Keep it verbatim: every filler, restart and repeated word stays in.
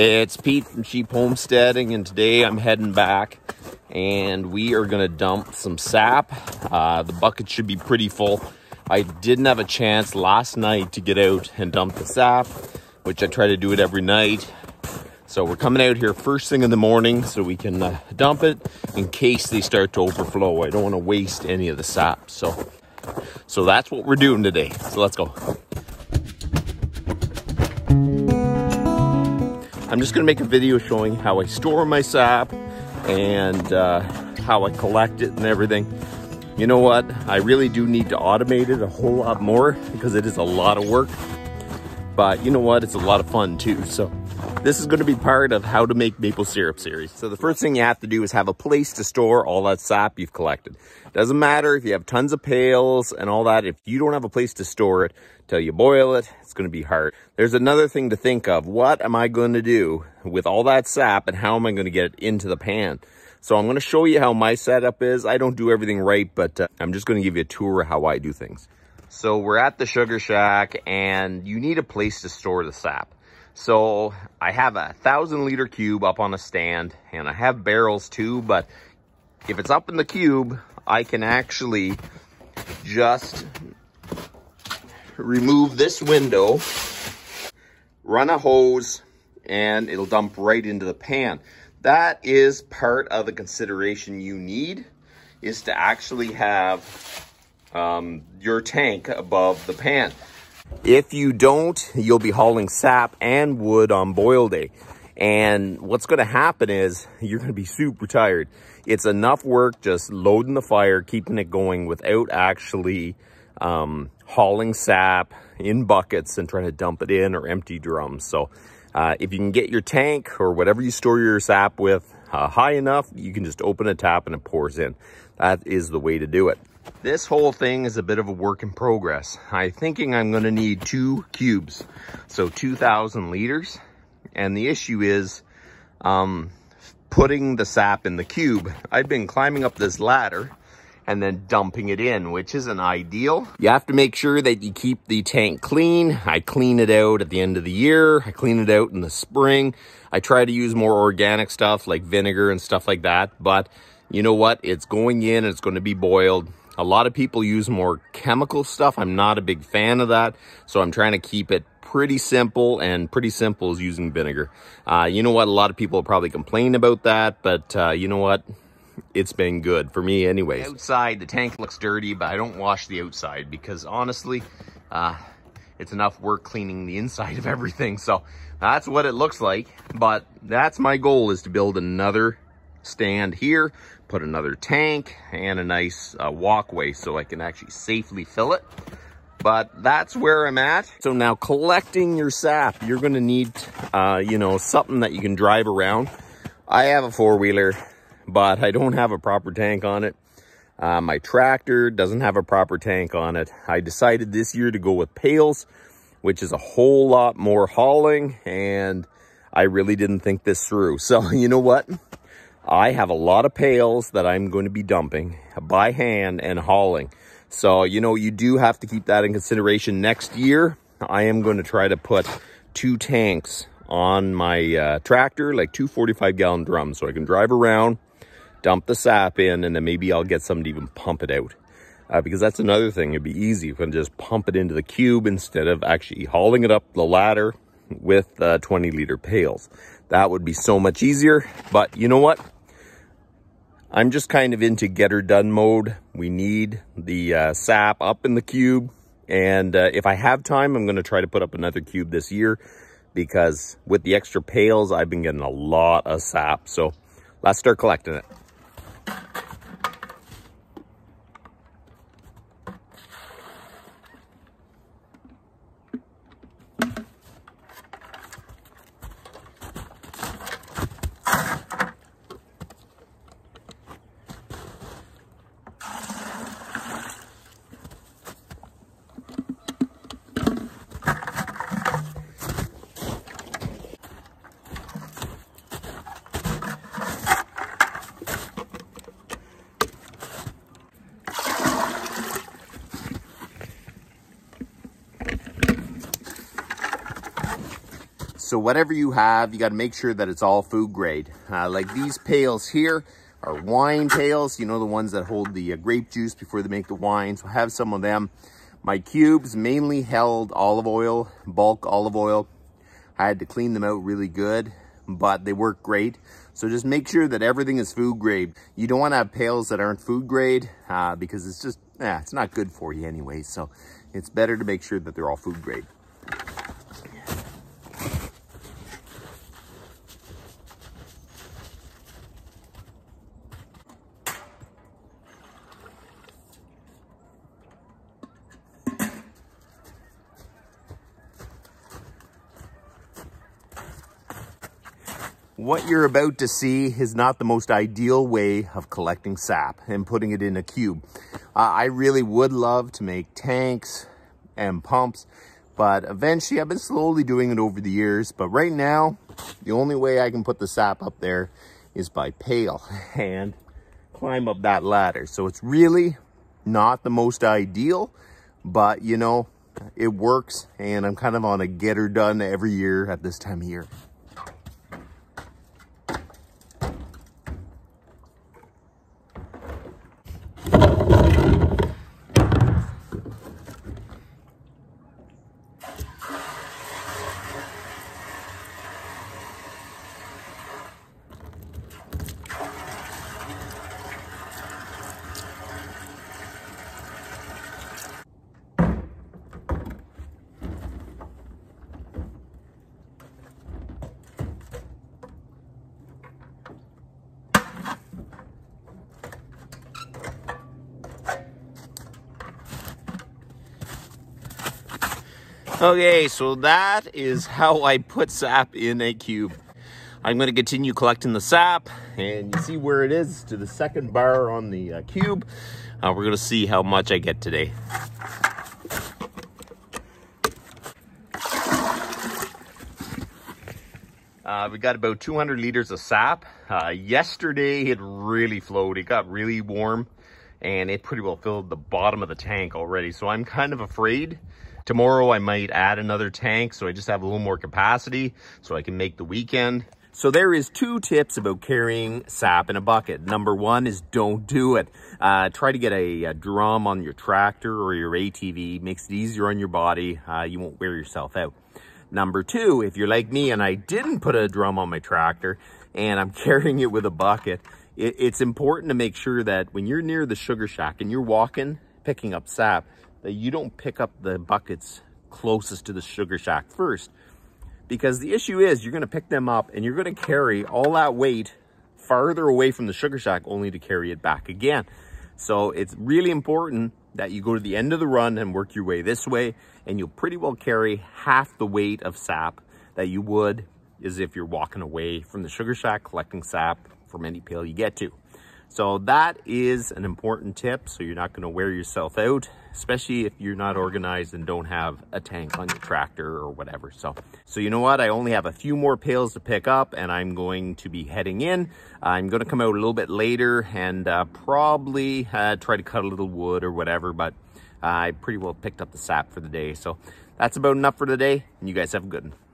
It's Pete from Cheap Homesteading, and today I'm heading back and we are going to dump some sap. Uh, the bucket should be pretty full. I didn't have a chance last night to get out and dump the sap, which I try to do it every night. So we're coming out here first thing in the morning so we can uh, dump it in case they start to overflow. I don't want to waste any of the sap. So, so that's what we're doing today. So let's go. I'm just gonna make a video showing how I store my sap and uh, how I collect it and everything. You know what? I really do need to automate it a whole lot more because it is a lot of work. But you know what? It's a lot of fun too. So this is gonna be part of how to make maple syrup series. So the first thing you have to do is have a place to store all that sap you've collected. Doesn't matter if you have tons of pails and all that. If you don't have a place to store it till you boil it, it's going to be hard. There's another thing to think of. What am I going to do with all that sap and how am I going to get it into the pan? So I'm going to show you how my setup is. I don't do everything right, but uh, I'm just going to give you a tour of how I do things. So we're at the sugar shack and you need a place to store the sap. So I have a thousand liter cube up on a stand and I have barrels too, but if it's up in the cube, I can actually just remove this window, run a hose, and it'll dump right into the pan. That is part of the consideration you need, is to actually have um, your tank above the pan. If you don't, you'll be hauling sap and wood on boil day. And what's going to happen is you're going to be super tired. It's enough work just loading the fire, keeping it going without actually um, hauling sap in buckets and trying to dump it in or empty drums. So uh, if you can get your tank or whatever you store your sap with uh, high enough, you can just open a tap and it pours in. That is the way to do it. This whole thing is a bit of a work in progress. I'm thinking I'm going to need two cubes, so two thousand liters. And the issue is um, putting the sap in the cube. I've been climbing up this ladder and then dumping it in, which isn't ideal. You have to make sure that you keep the tank clean. I clean it out at the end of the year. I clean it out in the spring. I try to use more organic stuff like vinegar and stuff like that. But you know what? It's going in and it's going to be boiled. A lot of people use more chemical stuff. I'm not a big fan of that. So I'm trying to keep it pretty simple, and pretty simple is using vinegar. Uh, you know what? A lot of people probably complain about that, but uh, you know what? It's been good for me anyways. Outside, the tank looks dirty, but I don't wash the outside because honestly, uh, it's enough work cleaning the inside of everything. So that's what it looks like. But that's my goal, is to build another stand here, put another tank and a nice uh, walkway so I can actually safely fill it. But that's where I'm at. So now collecting your sap, you're going to need, uh, you know, something that you can drive around. I have a four-wheeler, but I don't have a proper tank on it. Uh, my tractor doesn't have a proper tank on it. I decided this year to go with pails, which is a whole lot more hauling, and I really didn't think this through. So you know what? I have a lot of pails that I'm going to be dumping by hand and hauling. So, you know, you do have to keep that in consideration. Next year, I am going to try to put two tanks on my uh, tractor, like two forty-five gallon drums, so I can drive around, dump the sap in, and then maybe I'll get somebody to even pump it out. Uh, because that's another thing. It'd be easy if I can just pump it into the cube instead of actually hauling it up the ladder with uh, twenty liter pails. That would be so much easier. But you know what? I'm just kind of into get her done mode. We need the uh, sap up in the cube. And uh, if I have time, I'm going to try to put up another cube this year, because with the extra pails, I've been getting a lot of sap. So let's start collecting it. So whatever you have, you got to make sure that it's all food grade. Uh, like these pails here are wine pails, you know, the ones that hold the uh, grape juice before they make the wine. So I have some of them. My cubes mainly held olive oil, bulk olive oil. I had to clean them out really good, but they work great. So just make sure that everything is food grade. You don't want to have pails that aren't food grade uh, because it's just, eh, it's not good for you anyway. So it's better to make sure that they're all food grade. What you're about to see is not the most ideal way of collecting sap and putting it in a cube. Uh, I really would love to make tanks and pumps, but eventually I've been slowly doing it over the years. But right now, the only way I can put the sap up there is by pail and climb up that ladder. So it's really not the most ideal, but you know, it works. And I'm kind of on a get her done every year at this time of year. Okay, so that is how I put sap in a cube. I'm going to continue collecting the sap, and you see where it is to the second bar on the uh, cube. Uh, we're going to see how much I get today. Uh, we got about two hundred liters of sap. Uh, yesterday, it really flowed. It got really warm, and it pretty well filled the bottom of the tank already, so I'm kind of afraid. Tomorrow I might add another tank, so I just have a little more capacity so I can make the weekend. So there is two tips about carrying sap in a bucket. Number one is don't do it. Uh, try to get a, a drum on your tractor or your A T V. Makes it easier on your body. Uh, you won't wear yourself out. Number two, if you're like me and I didn't put a drum on my tractor and I'm carrying it with a bucket, it, it's important to make sure that when you're near the sugar shack and you're walking, picking up sap, that you don't pick up the buckets closest to the sugar shack first, because the issue is you're going to pick them up and you're going to carry all that weight farther away from the sugar shack only to carry it back again. So it's really important that you go to the end of the run and work your way this way, and you'll pretty well carry half the weight of sap that you would as if you're walking away from the sugar shack collecting sap from any pail you get to. So that is an important tip, so you're not going to wear yourself out, especially if you're not organized and don't have a tank on your tractor or whatever. So, so you know what? I only have a few more pails to pick up, and I'm going to be heading in. I'm going to come out a little bit later and uh, probably uh, try to cut a little wood or whatever, but I pretty well picked up the sap for the day. So that's about enough for the day, and you guys have a good one.